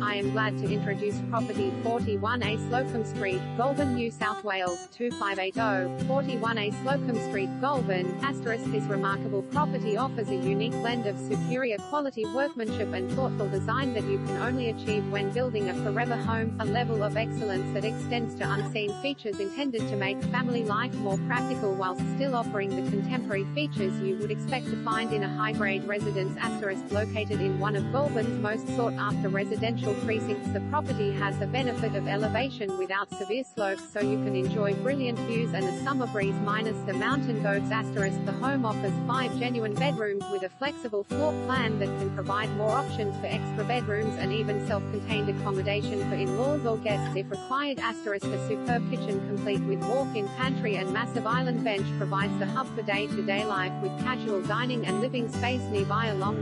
today, I am glad to introduce property 41A Slocombe Street, Goulburn, New South Wales 25880. 41A Slocombe Street, Goulburn. This remarkable property offers a unique blend of superior quality workmanship and thoughtful design that you can only achieve when building a forever home, a level of excellence that extends to unseen features intended to make family life more practical whilst still offering the contemporary features you would expect to find in a high-grade residence. Located in one of Goulburn's most sought-after residential precincts, the property has the benefit of elevation without severe slopes, so you can enjoy brilliant views and a summer breeze minus the mountain goats. The home offers 5 genuine bedrooms with a flexible floor plan that can provide more options for extra bedrooms and even self-contained accommodation for in-laws or guests if required. A superb kitchen complete with walk-in pantry and massive island bench provides the hub for day-to-day life with casual dining and living space nearby along